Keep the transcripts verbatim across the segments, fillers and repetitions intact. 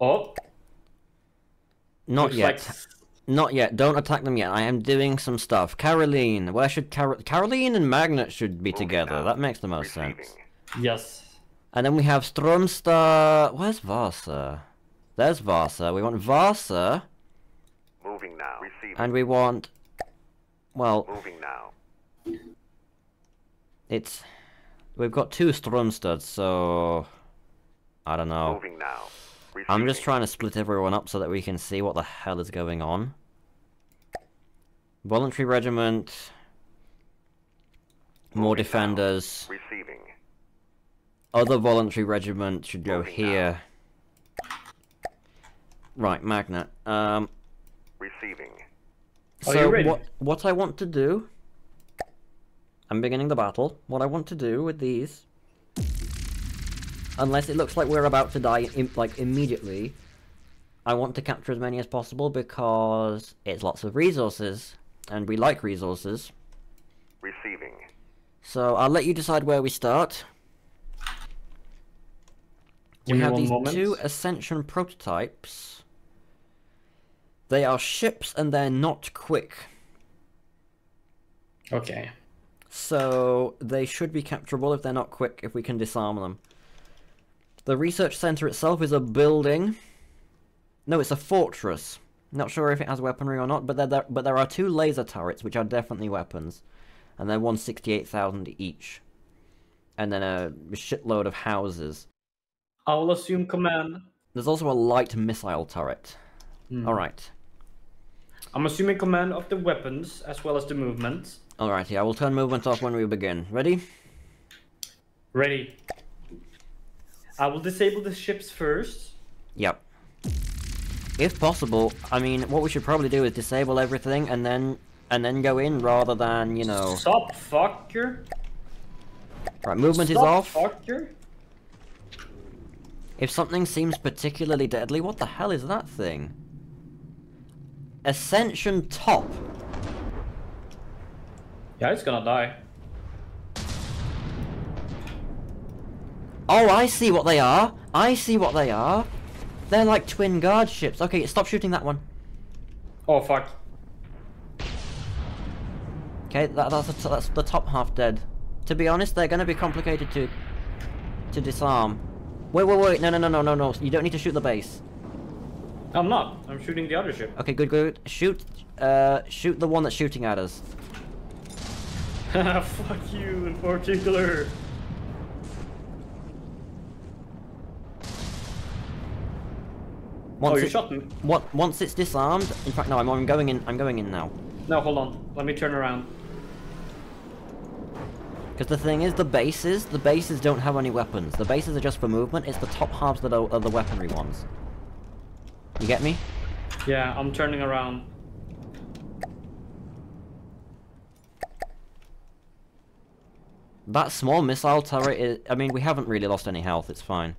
up? Not Looks yet. Like... Not yet. Don't attack them yet. I am doing some stuff. Karolin, where should Kar Karolin and Magnet should be Moving together. Down. That makes the most Receiving. sense. Yes. And then we have Strömstad. Where's Vasa? There's Vasa. We want Vasa. Moving now. Receiving. And we want. Well. Moving now. It's. We've got two Strömstads, so. I don't know. Moving now. I'm just trying to split everyone up so that we can see what the hell is going on. Voluntary regiment. Moving more defenders. Now. Receiving. Other voluntary regiment should go Moving here. Now. Right, Magnet. Um. Receiving. So Are you ready? what what I want to do? I'm beginning the battle. What I want to do with these. Unless it looks like we're about to die, im like, immediately. I want to capture as many as possible because it's lots of resources, and we like resources. Receiving. So, I'll let you decide where we start. Give we have these moment. two Ascension prototypes. They are ships, and they're not quick. Okay. So, they should be capturable if they're not quick, if we can disarm them. The research centre itself is a building. No, it's a fortress. Not sure if it has weaponry or not, but there, there, but there are two laser turrets, which are definitely weapons. And they're one hundred sixty-eight thousand each. And then a shitload of houses. I will assume command. There's also a light missile turret. Mm. Alright. I'm assuming command of the weapons, as well as the movement. Alrighty, I will turn movement off when we begin. Ready? Ready. I will disable the ships first. Yep. If possible, I mean, what we should probably do is disable everything and then and then go in rather than, you know... Stop, fucker! Right, movement Stop, is off. fucker! If something seems particularly deadly, what the hell is that thing? Ascension top! Yeah, it's gonna die. Oh, I see what they are. I see what they are. They're like twin guard ships. Okay, stop shooting that one. Oh, fuck. Okay, that, that's, a, that's the top half dead. To be honest, they're going to be complicated to to disarm. Wait, wait, wait. No, no, no, no, no, no. You don't need to shoot the base. I'm not. I'm shooting the other ship. Okay, good, good. Shoot, uh, shoot the one that's shooting at us. Haha, fuck you in particular. Once oh, you it, shot me. What? Once it's disarmed. In fact, no. I'm, I'm going in. I'm going in now. No, hold on. Let me turn around. Because the thing is, the bases, the bases don't have any weapons. The bases are just for movement. It's the top halves that are, are the weaponry ones. You get me? Yeah, I'm turning around. That small missile turret is. I mean, we haven't really lost any health. It's fine.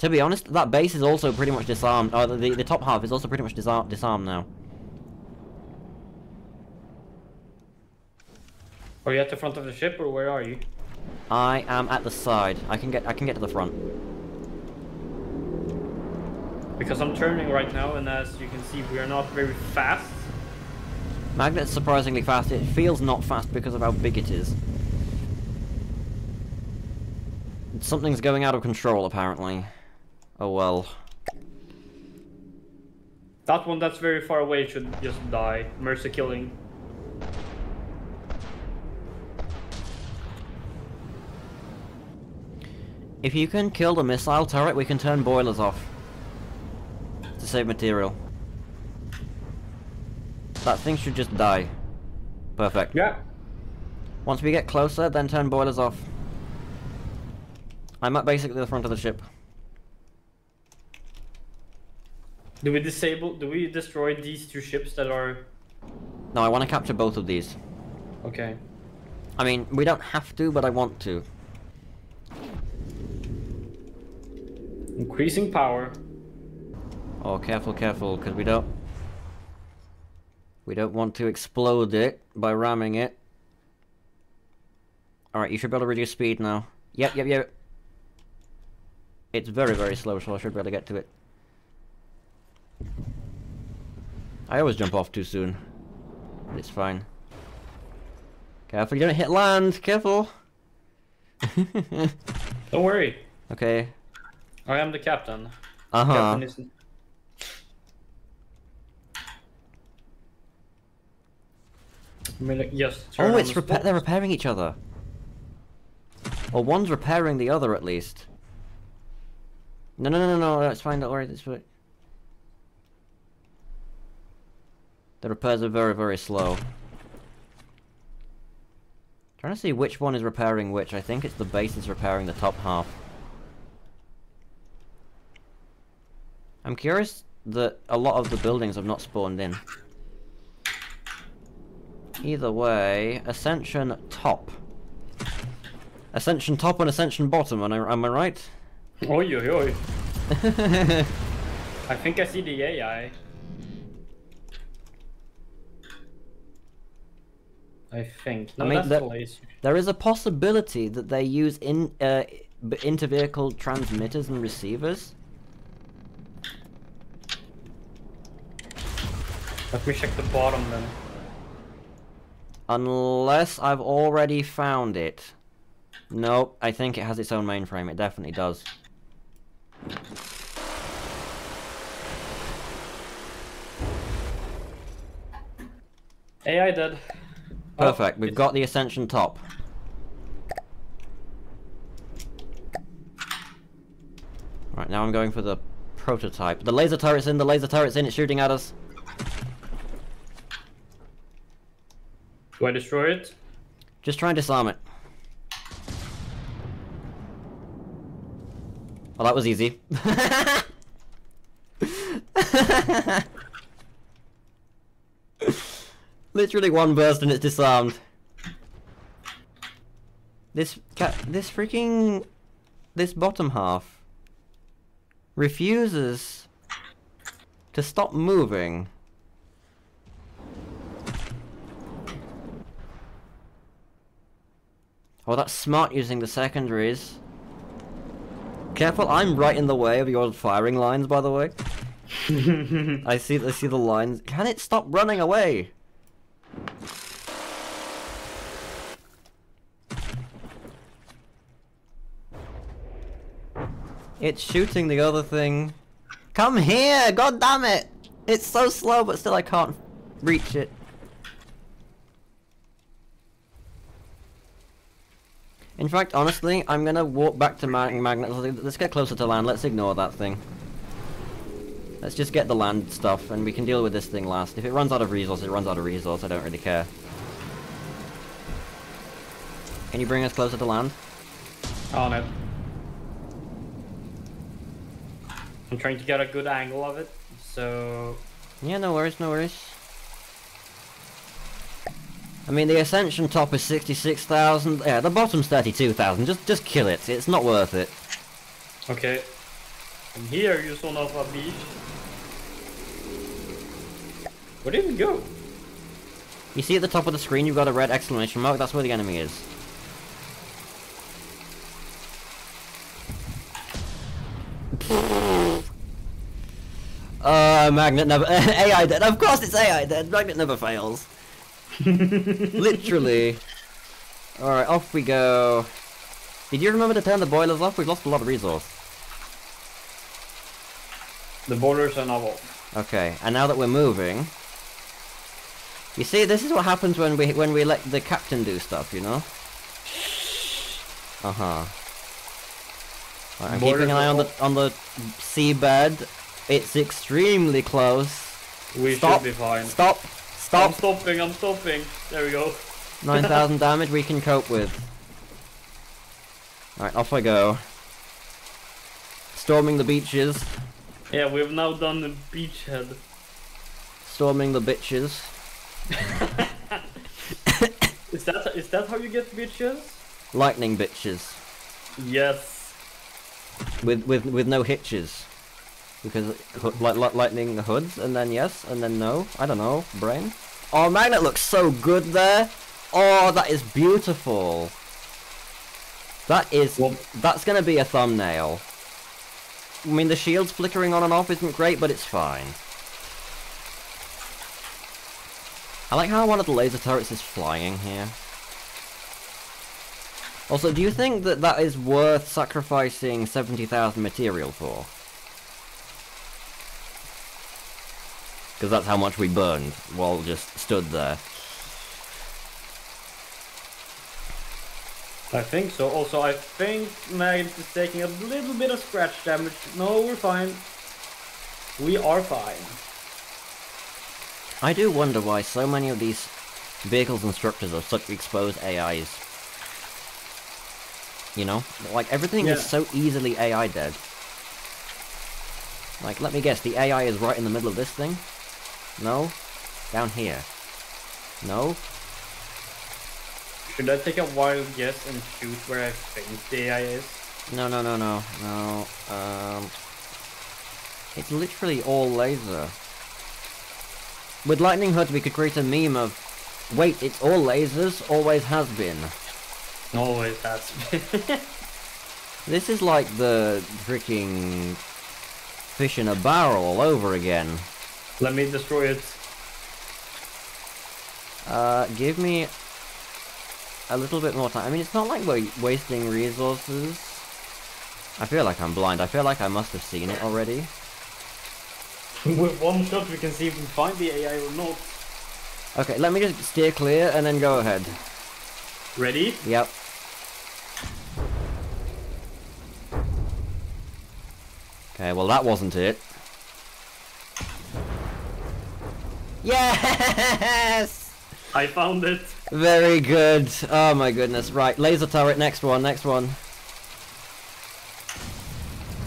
To be honest, that base is also pretty much disarmed. Oh, the, the top half is also pretty much disar disarmed now. Are you at the front of the ship, or where are you? I am at the side. I can get I can get to the front. Because I'm turning right now, and as you can see, we are not very fast. Magnet's surprisingly fast. It feels not fast because of how big it is. Something's going out of control, apparently. Oh well. That one that's very far away should just die. Mercy killing. If you can kill the missile turret, we can turn boilers off. To save material. That thing should just die. Perfect. Yeah. Once we get closer, then turn boilers off. I'm at basically the front of the ship. Do we disable... do we destroy these two ships that are... No, I want to capture both of these. Okay. I mean, we don't have to, but I want to. Increasing power. Oh, careful, careful, because we don't... We don't want to explode it by ramming it. Alright, you should be able to reduce speed now. Yep, yep, yep. It's very, very slow, so I should really get to it. I always jump off too soon, but it's fine. Careful, you don't hit land! Careful! Don't worry. Okay. I am the captain. Uh-huh. Captain isn't... I mean, like, yes, oh, it's repa they're repairing each other. Or one's repairing the other, at least. No, no, no, no, no, that's fine, don't worry. That's fine. The repairs are very, very slow. I'm trying to see which one is repairing which. I think it's the base that's repairing the top half. I'm curious that a lot of the buildings have not spawned in. Either way, Ascension top. Ascension top and Ascension bottom, and am I right? Oi, oi, oi. I think I see the A I. I think. No, I mean, there, there is a possibility that they use in uh, inter-vehicle transmitters and receivers. Let me check the bottom then. Unless I've already found it. Nope, I think it has its own mainframe. It definitely does. A I dead. Perfect. Oh, We've it's... got the Ascension top. Right, now I'm going for the prototype. The laser turret's in, the laser turret's in, it's shooting at us. Do I destroy it? Just try and disarm it. Well, that was easy. Literally one burst and it's disarmed. This cat, this freaking, this bottom half refuses to stop moving. Oh, that's smart using the secondaries. Careful, I'm right in the way of your firing lines, by the way. I see, I see the lines. Can it stop running away? It's shooting the other thing. Come here! God damn it! It's so slow, but still I can't reach it. In fact, honestly, I'm gonna walk back to Mag Magnet. Let's get closer to land. Let's ignore that thing. Let's just get the land stuff, and we can deal with this thing last. If it runs out of resource, it runs out of resource. I don't really care. Can you bring us closer to land? Oh, no. I'm trying to get a good angle of it, so... Yeah, no worries, no worries. I mean, the Ascension top is sixty-six thousand, yeah, the bottom's thirty-two thousand, just just kill it, it's not worth it. Okay. And here, you son of a bitch. Where did it go? You see at the top of the screen you've got a red exclamation mark, that's where the enemy is. uh, Magnet never- A I dead, of course it's A I dead, Magnet never fails. Literally. Alright, off we go. Did you remember to turn the boilers off? We've lost a lot of resource. The boilers are not off. Okay, and now that we're moving... You see, this is what happens when we when we let the captain do stuff, you know? Uh-huh. Right, I'm keeping an eye on the, on the seabed. It's extremely close. We should be fine. Stop! Stop. I'm stopping, I'm stopping. There we go. nine thousand damage we can cope with. Alright, off I go. Storming the beaches. Yeah, we've now done the beachhead. Storming the bitches. Is that is that how you get bitches? Lightning bitches. Yes. With with with no hitches. Because like light, lightning hoods, and then yes, and then no. I don't know, brain. Oh, Magnet looks so good there. Oh, that is beautiful. That is, well, that's gonna be a thumbnail. I mean, the shield's flickering on and off isn't great, but it's fine. I like how one of the laser turrets is flying here. Also, do you think that that is worth sacrificing seventy thousand material for? Because that's how much we burned while just stood there. I think so. Also, I think Magnet is taking a little bit of scratch damage. No, we're fine. We are fine. I do wonder why so many of these vehicles and structures are such exposed A Is. You know? Like, everything yeah. is so easily A I dead. Like, let me guess, the A I is right in the middle of this thing? No? Down here? No? Should I take a wild guess and shoot where I think the A I is? No, no, no, no, no, um... It's literally all laser. With Lightning Hoods we could create a meme of, wait, it's all lasers, always has been. Always has been. This is like the freaking fish in a barrel all over again. Let me destroy it. Uh, give me a little bit more time. I mean, it's not like we're wasting resources. I feel like I'm blind. I feel like I must have seen it already. With one shot we can see if we find the A I or not. Okay, let me just steer clear and then go ahead. Ready? Yep. Okay, well that wasn't it. Yes! I found it. Very good. Oh my goodness. Right, laser turret, next one, next one.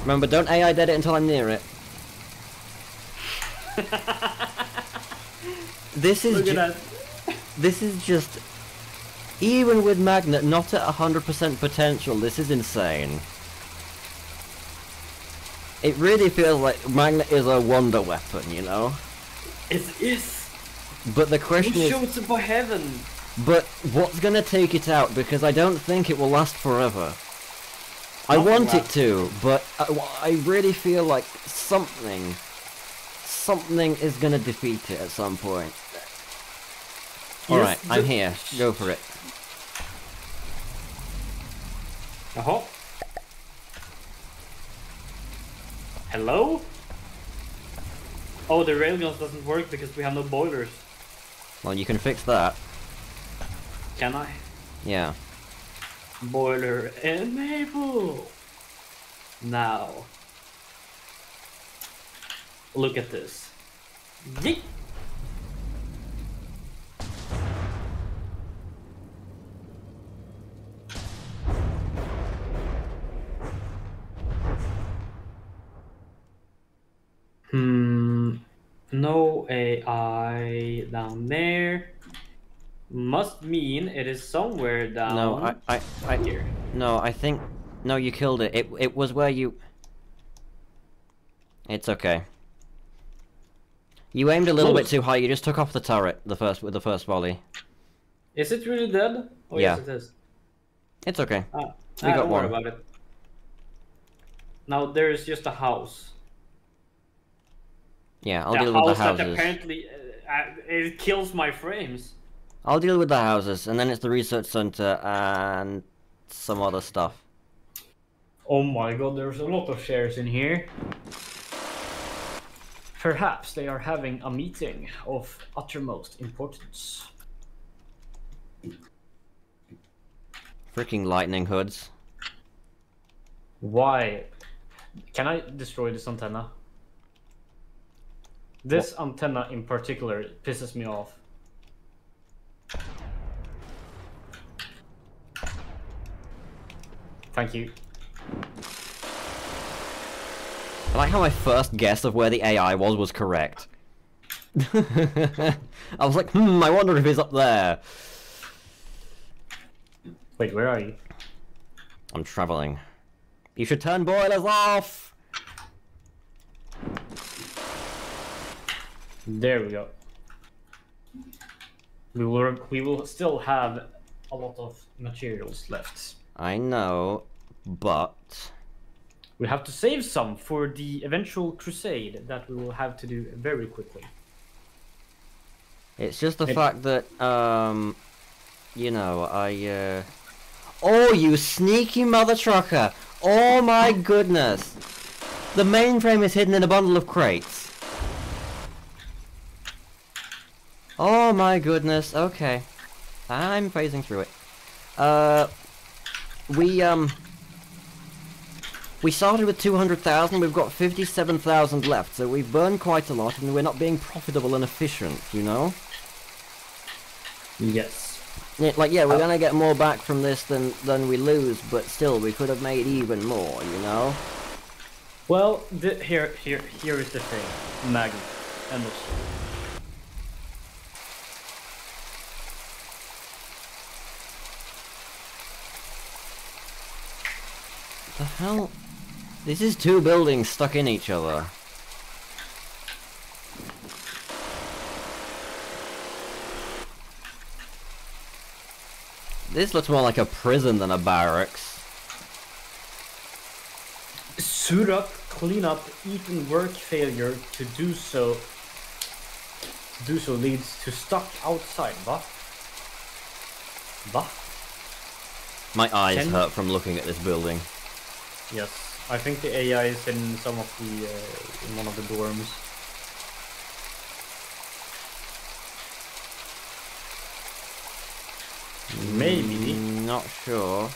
Remember, don't A I dead it until I'm near it. This is ju- this is just... Even with Magnet not at one hundred percent potential, this is insane. It really feels like Magnet is a wonder weapon, you know? It is! But the question is... It shoots it by heaven! But what's gonna take it out? Because I don't think it will last forever. Nothing I want left. it to, but I, I really feel like something... Something is gonna defeat it at some point. Alright, yes, I'm here. Go for it. Uh-huh. Hello? Oh, the railguns doesn't work because we have no boilers. Well, you can fix that. Can I? Yeah. Boiler enable! Now. Look at this. Yeet! Hmm, no A I down there. Must mean it is somewhere down no, I, I, I, here. No, I think... No, you killed it. It, it was where you... It's okay. You aimed a little Close. bit too high, you just took off the turret the first with the first volley. Is it really dead? Oh yeah. Yes, it is. It's okay. Ah, we ah, got don't one. Worry about it. Now there is just a house. Yeah, I'll deal with the houses. The house that apparently uh, it kills my frames. I'll deal with the houses, and then it's the research center and some other stuff. Oh my god, there's a lot of shares in here. Perhaps they are having a meeting of uttermost importance. Freaking lightning hoods. Why? Can I destroy this antenna? This what? antenna in particular pisses me off. Thank you. I like how my first guess of where the A I was was correct. I was like, hmm, I wonder if he's up there. Wait, where are you? I'm traveling. You should turn boilers off! There we go. We will, we will still have a lot of materials left. I know, but... We have to save some for the eventual crusade that we will have to do very quickly. It's just the it... fact that, um, you know, I, uh... oh, you sneaky mother trucker! Oh my goodness! The mainframe is hidden in a bundle of crates. Oh my goodness, okay. I'm phasing through it. Uh, we, um... We started with two hundred thousand, we've got fifty-seven thousand left, so we've burned quite a lot, and we're not being profitable and efficient, you know? Yes. Yeah, like, yeah, we're uh, gonna get more back from this than, than we lose, but still, we could have made even more, you know? Well, the, here, here, here is the thing, Magnet, and the the hell? This is two buildings stuck in each other. This looks more like a prison than a barracks. Suit up, clean up, even work failure to do so. To do so leads to stuck outside, bah. Bah. My eyes Ten hurt from looking at this building. Yes, I think the A I is in some of the uh, in one of the dorms. Maybe. Not sure.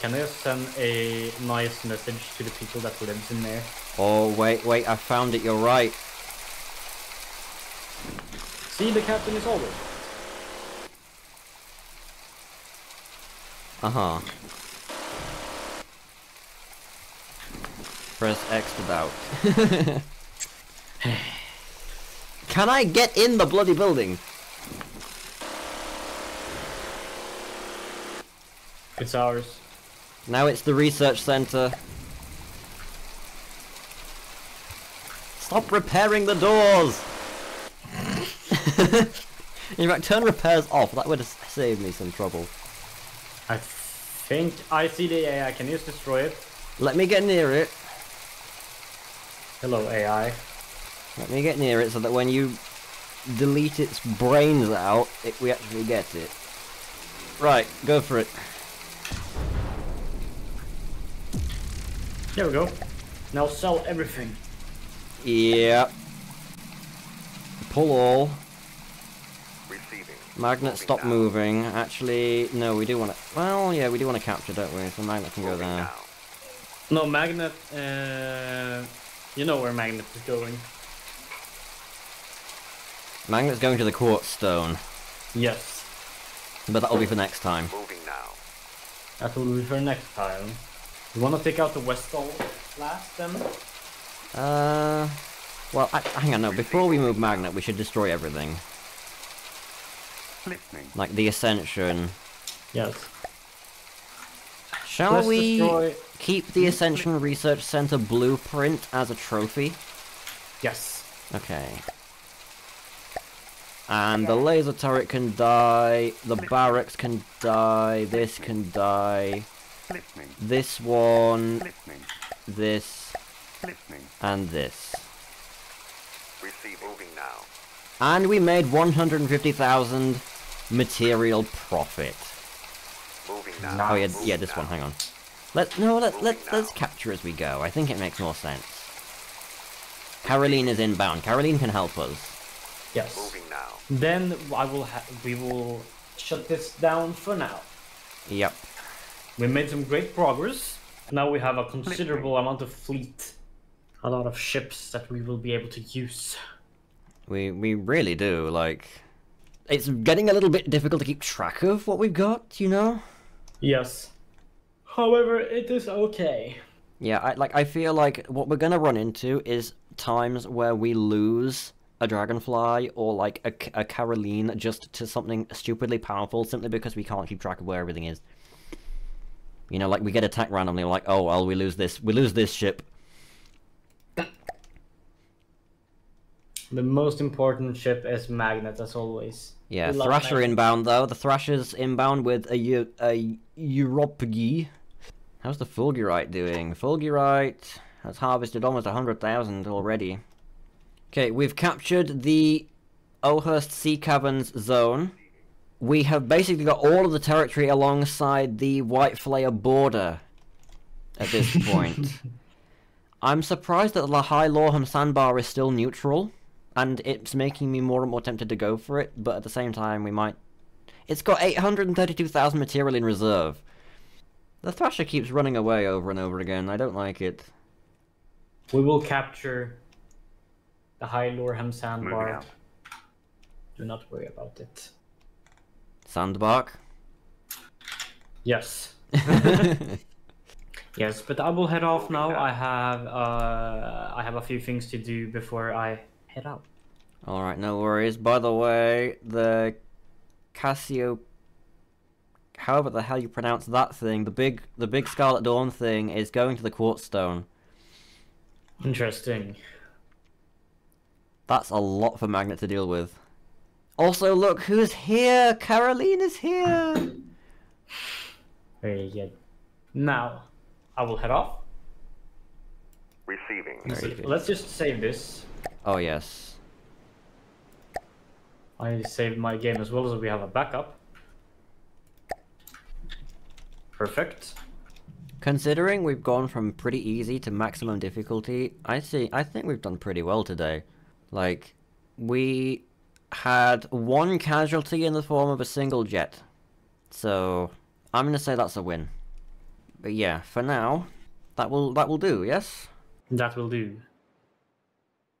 Can I send a nice message to the people that lives in there? Oh wait, wait! I found it. You're right. See, the captain is always. Uh-huh. Press X to bout. Can I get in the bloody building? It's ours. Now it's the research center. Stop repairing the doors! In fact, turn repairs off. That would have saved me some trouble. I think I see the A I. Can you destroy it? Let me get near it. Hello, A I. Let me get near it so that when you delete its brains out, it, we actually get it. Right, go for it. There we go. Now sell everything. Yeah. Pull all. Magnet, stop moving. Actually, no, we do want to... Well, yeah, we do want to capture, don't we? So Magnet can go there. No, Magnet... Uh, you know where Magnet is going. Magnet's going to the Quartz Stone. Yes. But that'll be for next time. That will be for next time. You want to take out the Westall last, then? Uh... Well, I, hang on, no. Before we move Magnet, we should destroy everything. Like the Ascension. Yes. Shall Let's we destroy... keep the Ascension Research Centre blueprint as a trophy? Yes. Okay. And the laser turret can die, the barracks can die, this can die, this one, this, and this. And we made one hundred fifty thousand material profit. Moving now. Oh yeah, yeah, this one. Hang on. Let no, let let let's capture as we go. I think it makes more sense. Karolin is inbound. Karolin can help us. Yes. Moving now. Then I will. Ha we will shut this down for now. Yep. We made some great progress. Now we have a considerable amount of fleet, a lot of ships that we will be able to use. We we really do. Like, it's getting a little bit difficult to keep track of what we've got, you know? Yes. However, it is okay. Yeah, I, like, I feel like what we're gonna run into is times where we lose a dragonfly or, like, a, a Karolin just to something stupidly powerful simply because we can't keep track of where everything is. You know, like, we get attacked randomly, like, oh, well, we lose this, we lose this ship. The most important ship is Magnet, as always. Yeah, Thrasher inbound though. The Thrasher's inbound with a, a Europagi. How's the Fulgirite doing? Fulgirite has harvested almost one hundred thousand already. Okay, we've captured the O'Hurst Sea Caverns zone. We have basically got all of the territory alongside the White Flayer border at this point. I'm surprised that the High Lorheim Sandbar is still neutral, and it's making me more and more tempted to go for it, but at the same time we might... It's got eight hundred thirty-two thousand material in reserve. The Thrasher keeps running away over and over again. I don't like it. We will capture the High Lorheim Sandbark. Do not worry about it. Sandbark? Yes. Yes, but I will head off now. Okay. I have uh, I have a few things to do before I head out. All right, no worries. By the way, the Cassio, however the hell you pronounce that thing, the big the big Scarlet Dawn thing is going to the Quartz Stone. Interesting. That's a lot for Magnet to deal with. Also, look who's here! Karolin is here. Very good. Now, I will head off. Receiving. Receiving. Let's just save this. Oh, yes. I saved my game as well, so we have a backup. Perfect. Considering we've gone from pretty easy to maximum difficulty, I see. I think we've done pretty well today. Like, we had one casualty in the form of a single jet. So, I'm going to say that's a win. But yeah, for now, that will that will do, yes? That will do.